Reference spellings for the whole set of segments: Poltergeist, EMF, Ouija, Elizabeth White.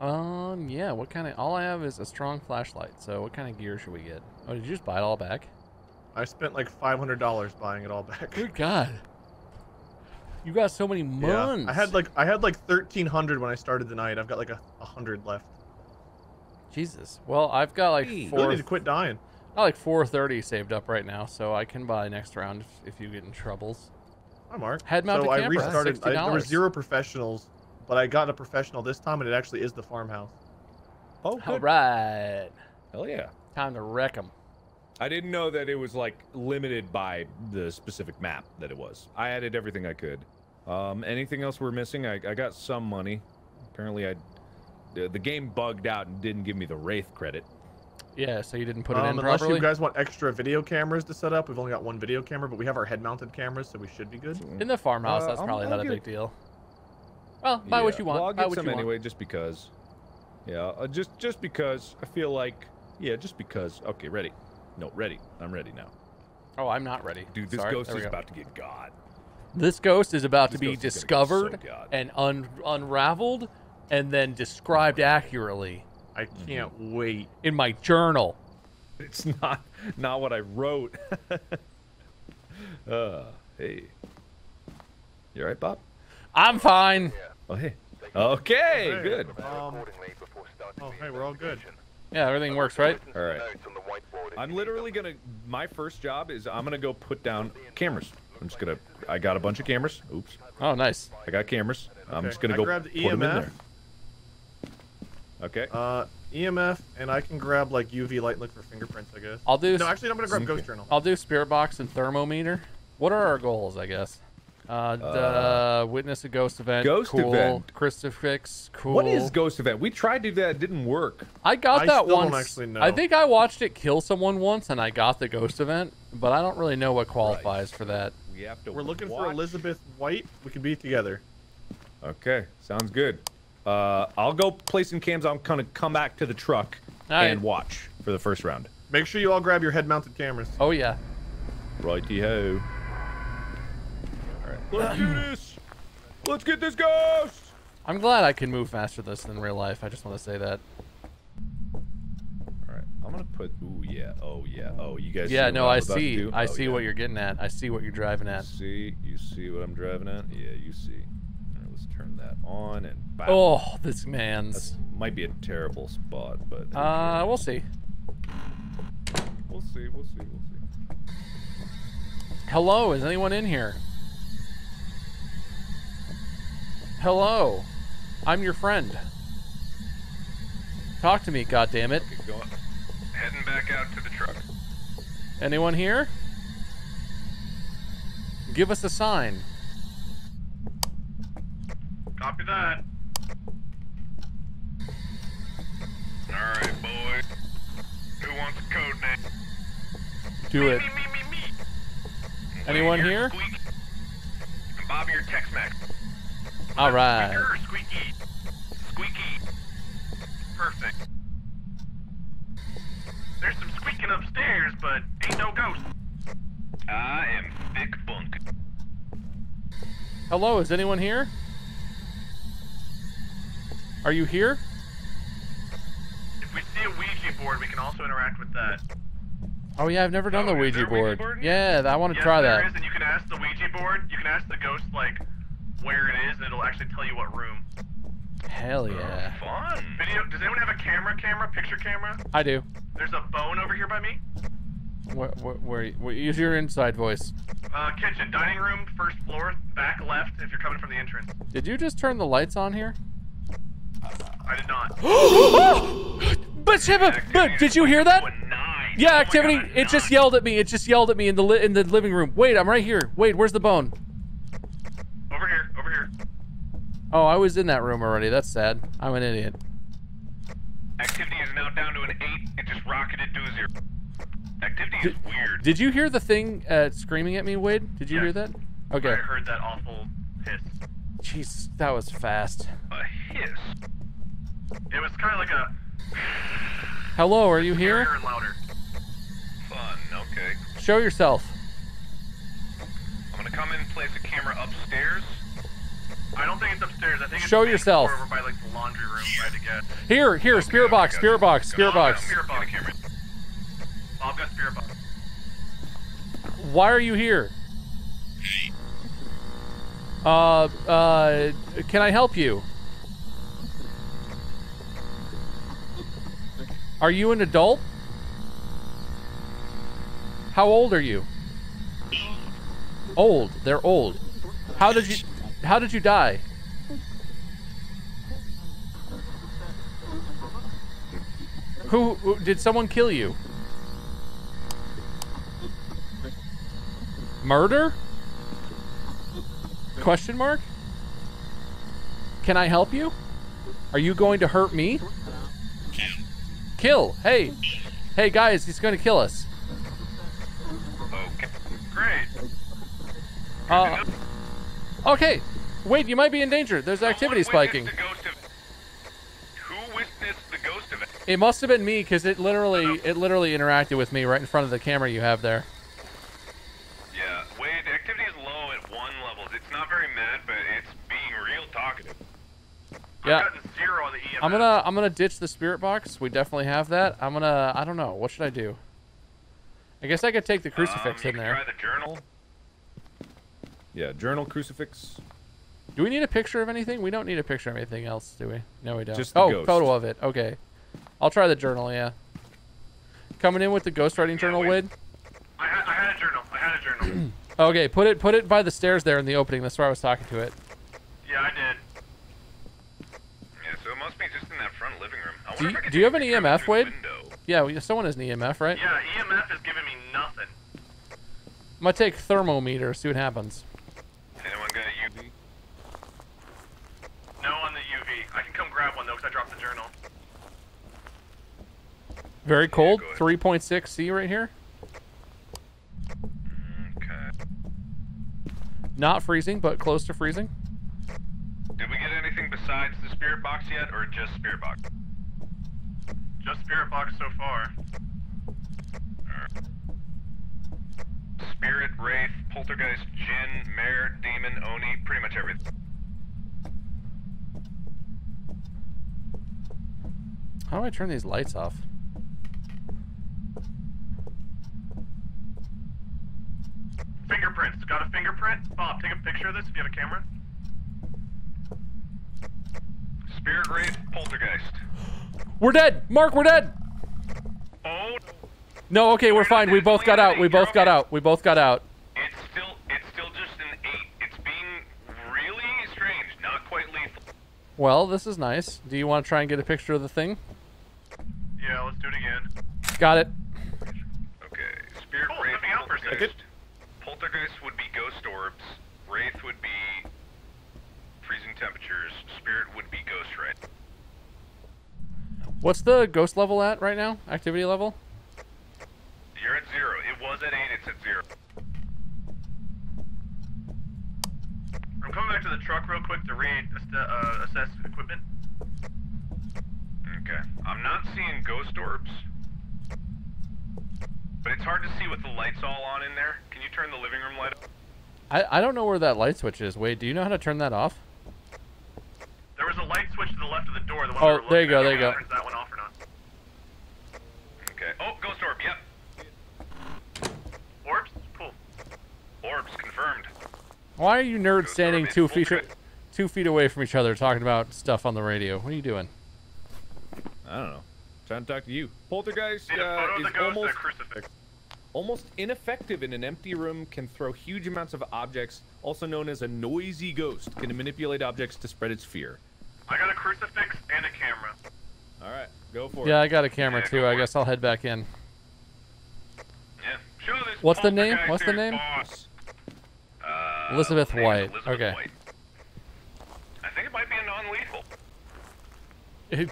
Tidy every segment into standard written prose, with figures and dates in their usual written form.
Yeah, what kind of... All I have is a strong flashlight, so what kind of gear should we get? Oh, did you just buy it all back? I spent like $500 buying it all back. Good God. You got so many months. Yeah, I had like 1,300 when I started the night. I've got like 100 left. Jesus. Well, I've got like four... You need to quit dying. I like 430 saved up right now, so I can buy next round if you get in troubles. Hi, Mark. Head-mounted camera. I restarted. There were zero professionals, but I got a professional this time, and it actually is the farmhouse. Oh, good. All right. Hell yeah. Time to wreck them. I didn't know that it was like limited by the specific map that it was. I added everything I could. Anything else we're missing? I got some money. Apparently, the game bugged out and didn't give me the Wraith credit. Yeah, so you didn't put it in unless properly? Unless you guys want extra video cameras to set up. We've only got one video camera, but we have our head-mounted cameras, so we should be good. In the farmhouse, that's probably not a big deal. Well, buy what you want. Well, I'll get some anyway, just because. Yeah, just because. I feel like... Yeah, just because. Okay, ready. No, ready. I'm ready now. Oh, I'm not ready. Dude, this ghost is about to get God. This ghost is about to be discovered and unraveled and then described accurately. I can't wait. In my journal. It's not what I wrote. Hey. You all right, Bob? I'm fine. Yeah. Oh, hey. Okay, good. Oh, hey, we're all good. Yeah, everything works, right? All right. I'm literally going to... My first job is I'm going to go put down cameras. I'm just going to... I got a bunch of cameras. Oops. Oh, nice. I got cameras. Okay. I'm just going to go put them in there. Okay. EMF, and I can grab like UV light and look for fingerprints, I guess. I'll do... No, actually, I'm going to grab Ghost Journal. I'll do Spirit Box and Thermometer. What are our goals, I guess? Witness a Ghost Event. Ghost cool. Event. Crucifix. Cool. What is Ghost Event? We tried to do that. It didn't work. I got that once. Don't actually know. I think I watched it kill someone once, and I got the Ghost Event, but I don't really know what qualifies for that. We're looking for Elizabeth White. We can be together. Okay. Sounds good. I'll go play some cams. I'm gonna come back to the truck and watch for the first round. Make sure you all grab your head-mounted cameras. Oh, yeah. Righty-ho. All right. Let's do this! Let's get this ghost! I'm glad I can move faster this than real life. I just want to say that. All right. I'm gonna put... Ooh, yeah. Oh, yeah. Oh, you guys see what I'm about to do? I see what you're getting at. I see what you're driving at. You see what I'm driving at? Yeah, you see. Turn that on and back. Oh, this man's... That might be a terrible spot, but... we'll see. We'll see, we'll see, we'll see. Hello, is anyone in here? Hello. I'm your friend. Talk to me, goddammit. Okay, go on. Heading back out to the truck. Anyone here? Give us a sign. Copy that. Alright, boys. Who wants a code name? Do it. Me. Anyone here? And Bobby, your Tex-Mex. Alright. Squeaky. Squeaky. Perfect. There's some squeaking upstairs, but ain't no ghost. I am thick bunk. Hello, is anyone here? Are you here? If we see a Ouija board, we can also interact with that. Oh yeah, I've never done the Ouija board. Yeah, I want to try that. There is, and you can ask the Ouija board. You can ask the ghost like where it is, and it'll actually tell you what room. Hell yeah. Oh, fun. Does anyone have a camera, picture camera? I do. There's a bone over here by me. Where use your inside voice. Kitchen, dining room, first floor, back left. If you're coming from the entrance. Did you just turn the lights on here? I did not. But did you hear that? Yeah, activity. It just yelled at me. It just yelled at me in the living room. Wait, I'm right here. Wait, where's the bone? Over here. Over here. Oh, I was in that room already. That's sad. I'm an idiot. Activity is now down to an 8. It just rocketed to a 0. Activity is weird. Did you hear the thing screaming at me, Wade? Did you hear that? Okay. I heard that awful hiss. Jeez, that was fast. A hiss. It was kind of like a... Hello, are you here? Louder. Fun, okay. Show yourself. I'm going to come in and place a camera upstairs. I don't think it's upstairs. I think it's over by like the laundry room. Here, okay, spirit box. I've got spirit box. Why are you here? Can I help you? Are you an adult? How old are you? Old. They're old. How did you die? Who did someone kill you? Murder? Question mark? Can I help you? Are you going to hurt me? Kill. Hey. Hey guys, he's going to kill us. Okay. Great. Okay. Wait, you might be in danger. There's activity spiking. Who witnessed the ghost event? It must have been me, because it literally interacted with me right in front of the camera you have there. Yeah. Wait, the activity is low at one level. It's not very mad, but it's being real talkative. Yeah. I've gotten 0 on the EMF. I'm gonna ditch the spirit box. We definitely have that. I don't know. What should I do? I guess I could take the crucifix in there. Try the journal. Yeah, journal, crucifix. Do we need a picture of anything? We don't need a picture of anything else, do we? No, we don't. Just the ghost. Photo of it. Okay. I'll try the journal, yeah. Coming in with the ghostwriting journal, Wade? I had a journal. Okay, put it by the stairs there in the opening. That's where I was talking to it. Yeah, I did. Yeah, so it must be just in that front living room. I wonder if I do you have an EMF, Wade? Yeah, someone has an EMF, right? Yeah, EMF is giving me nothing. I'm going to take thermometer, see what happens. Anyone got a UV? No on the UV. I can come grab one, though, because I dropped the journal. Very cold, 3.6 C right here. Okay. Not freezing, but close to freezing. Did we get anything besides the spirit box yet, or just spirit box? Just spirit box so far. Spirit, Wraith, Poltergeist, Jinn, Mare, Demon, Oni, pretty much everything. How do I turn these lights off? Fingerprints. Got a fingerprint? Bob, take a picture of this if you have a camera. Spirit, Wraith, Poltergeist. We're dead! Mark, we're dead! Oh... No, okay, we're fine. We both got out. We both got out. It's still just an 8. It's being really strange, not quite lethal. Well, this is nice. Do you want to try and get a picture of the thing? Yeah, let's do it again. Got it. Okay. Spirit, Wraith, Poltergeist. Poltergeist would be ghost orbs. Wraith would be freezing temperatures. Spirit would be ghost right. What's the ghost level at right now? Activity level? You're at 0. It was at 8. It's at 0. I'm coming back to the truck real quick to assess equipment. Okay. I'm not seeing ghost orbs, but it's hard to see with the lights all on in there. Can you turn the living room light up? I don't know where that light switch is. Wait, do you know how to turn that off? There was a light switch to the left of the door. The one there you go. Turns that one off or not. Okay. Oh, ghost orb. Yep. Orbs? Cool. Orbs confirmed. Why are you nerds standing 2 feet away from each other talking about stuff on the radio? What are you doing? I don't know. I'm trying to talk to you. Poltergeist is almost ineffective in an empty room, can throw huge amounts of objects, also known as a noisy ghost, can manipulate objects to spread its fear. I got a crucifix and a camera. Alright, go for it. Yeah, I got a camera too. I guess I'll head back in. What's the name? What's the name? Elizabeth White. Okay. I think it might be a non-lethal.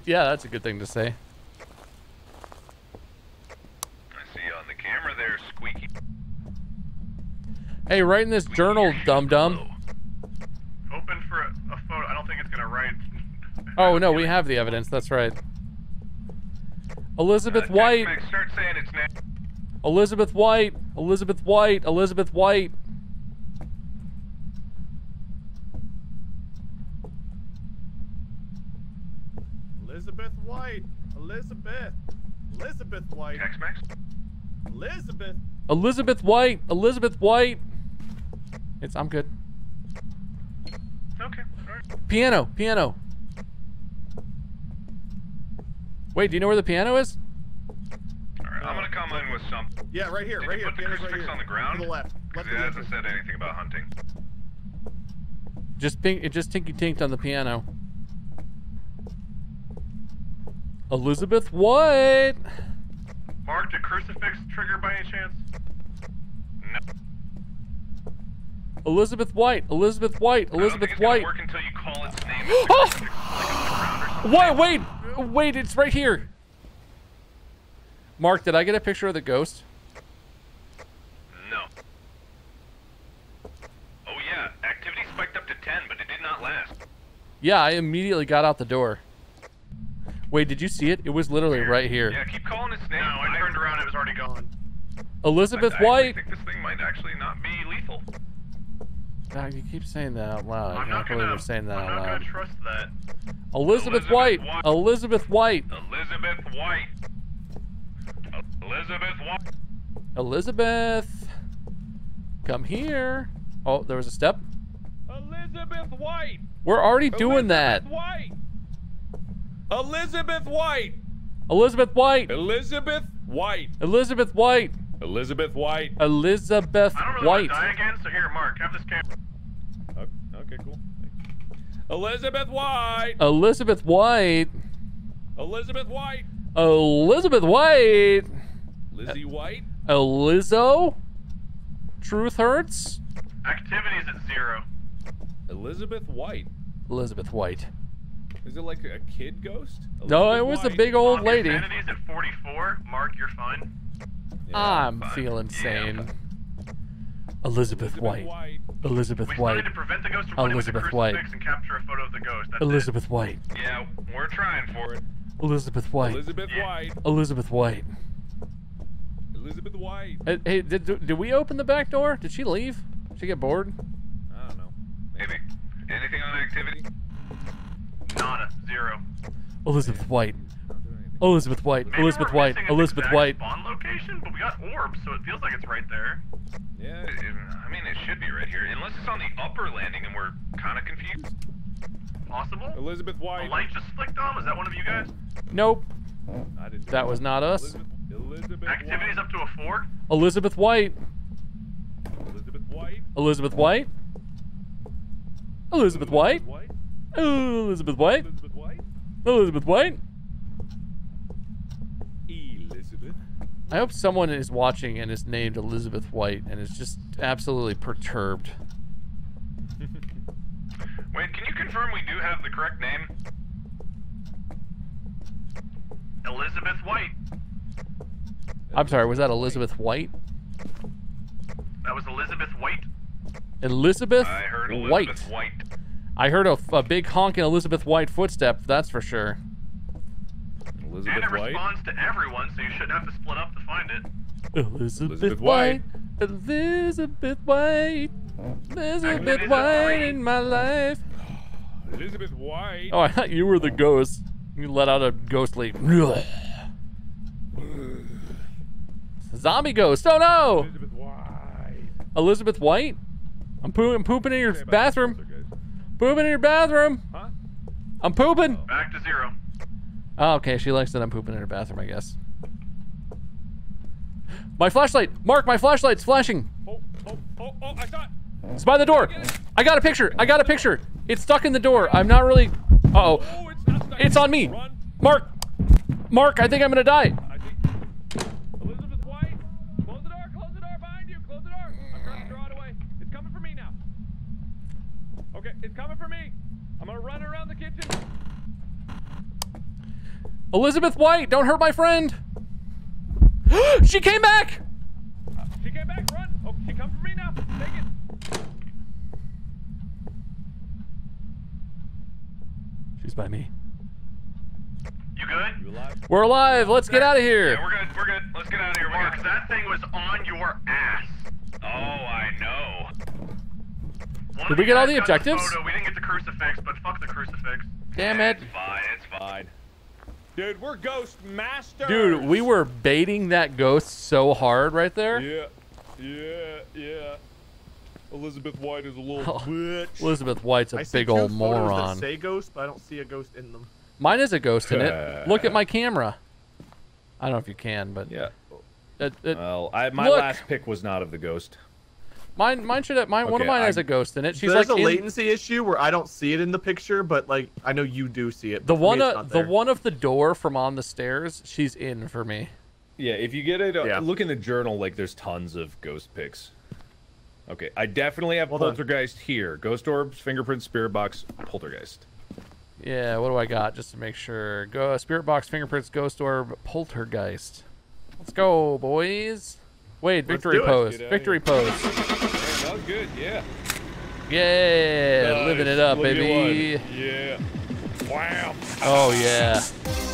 Yeah, that's a good thing to say. I see on the camera there, squeaky. Hey, write in this journal, dum-dum. Open for a photo. I don't think it's going to write. Oh, no, we have the evidence. That's right. Elizabeth White. Start saying its name. Elizabeth White, Elizabeth White, Elizabeth White. Elizabeth White. Elizabeth. Elizabeth White. Text max. Elizabeth. Elizabeth White. Elizabeth White. It's. I'm good. Okay. All right. Piano. Piano. Wait. Do you know where the piano is? All right. I'm gonna come in with some. Yeah. Right here. Right here. Put the crucifix on the ground. To the left. Because it hasn't said anything about hunting. Just think. It just tinky tinked on the piano. Elizabeth White. Mark, did crucifix trigger by any chance? No. Elizabeth White. Elizabeth White. Elizabeth White. Work until you call its name. Oh! Wait, wait, wait! It's right here. Mark, did I get a picture of the ghost? No. Oh yeah, activity spiked up to 10, but it did not last. Yeah, I immediately got out the door. Wait, did you see it? It was literally right here. Yeah, keep calling its name. No, I turned around. It was already gone. Elizabeth White. I think this thing might actually not be lethal. God, you keep saying that out loud. I can't believe you're saying that out loud. I'm not gonna trust that. Elizabeth White. Elizabeth White. Elizabeth White. Elizabeth White. Elizabeth. Come here. Oh, there was a step. Elizabeth White. We're already doing that. White. Elizabeth White. Elizabeth White. Elizabeth White. Elizabeth White. Elizabeth White. Elizabeth White. I don't really want to die again, so here, Mark, have this camera. Okay, cool. Elizabeth White. Elizabeth White. Elizabeth White. Elizabeth White. Lizzie White. Elizzo. Truth hurts. Activities at 0. Elizabeth White. Elizabeth White. Is it like a kid ghost? Elizabeth no, it was White. A big old lady. Sanity's at 44. Mark, you're fine. Yeah, I'm feeling sane. Yeah. Elizabeth White. White. Elizabeth White. We started to prevent the ghost from Elizabeth White. And capture a photo of the ghost. That's Elizabeth White. Yeah, we're trying for it. Elizabeth White. Elizabeth White. Elizabeth White. Elizabeth White. Hey, did we open the back door? Did she leave? Did she get bored? I don't know. Maybe. Anything on activity? Nada. 0. Elizabeth White. Elizabeth White. Maybe Elizabeth White. Elizabeth White. Spawn location, but we got orbs, so it feels like it's right there. Yeah. I mean, it should be right here, unless it's on the upper landing, and we're kind of confused. Possible. Elizabeth White. A light just flicked on. Was that one of you guys? Nope. I didn't. That was not us. Elizabeth Activity's White. Up to a 4. Elizabeth White. Elizabeth White. Elizabeth White. Elizabeth White. Elizabeth White. Elizabeth White. Elizabeth White. Elizabeth. I hope someone is watching and is named Elizabeth White and is just absolutely perturbed. Wait, can you confirm we do have the correct name? Elizabeth White. I'm sorry, was that Elizabeth White? That was Elizabeth White. Elizabeth White. I heard Elizabeth White. I heard a big honking Elizabeth White footstep, that's for sure. Elizabeth White. And it responds to everyone, so you shouldn't have to split up to find it. Elizabeth White. Elizabeth White. Elizabeth White in my life. Elizabeth White. Oh, I thought you were the ghost. You let out a ghostly. Zombie ghost. Oh no! Elizabeth White. Elizabeth White? I'm pooping in your bathroom. Pooping in your bathroom. Huh? I'm pooping. Back to 0. Oh, okay, she likes that I'm pooping in her bathroom, I guess. My flashlight. Mark, my flashlight's flashing. Oh, I saw it. It's by the door. I got a picture. I got a picture. It's stuck in the door. I'm not really... Uh-oh. Oh, it's not stuck. It's on me. Run. Mark. Mark, I think I'm going to die. I think... Elizabeth White. Close the door. Close the door behind you. Close the door. I'm trying to draw it away. It's coming for me now. Okay, it's coming for me. I'm gonna run around the kitchen. Elizabeth White, don't hurt my friend. She came back. She came back. Run. Oh, she comes for me now. Take it. She's by me. You good? You alive? We're alive. Let's get out of here. Yeah, we're good. We're good. Let's get out of here. Mark, that thing was on your ass. Oh, I know. Did we get all the objectives? We didn't get the crucifix, but fuck the crucifix. Damn it. It's fine. It's fine. Dude, we're ghost masters. Dude, we were baiting that ghost so hard right there. Yeah, yeah, yeah. Elizabeth White is a little bitch. Elizabeth White's a big old moron. I see two photos that say ghost, but I don't see a ghost in them. Mine is a ghost in it. Look at my camera. I don't know if you can, but yeah. Well, my last pick was not of the ghost. Mine should have. One of mine has a ghost in it. She's like, there's a latency issue where I don't see it in the picture, but like I know you do see it. The one of the door from on the stairs, she's in for me. Yeah, if you get it, look in the journal. Like there's tons of ghost pics. Okay, I definitely have poltergeist here. Ghost orbs, fingerprints, spirit box, poltergeist. Yeah, what do I got just to make sure? Go spirit box, fingerprints, ghost orb, poltergeist. Let's go, boys. Wait, victory pose. Victory pose. Yeah, that was good, yeah. Yeah, nice. Living it up, baby. Yeah. Wow. Oh, yeah.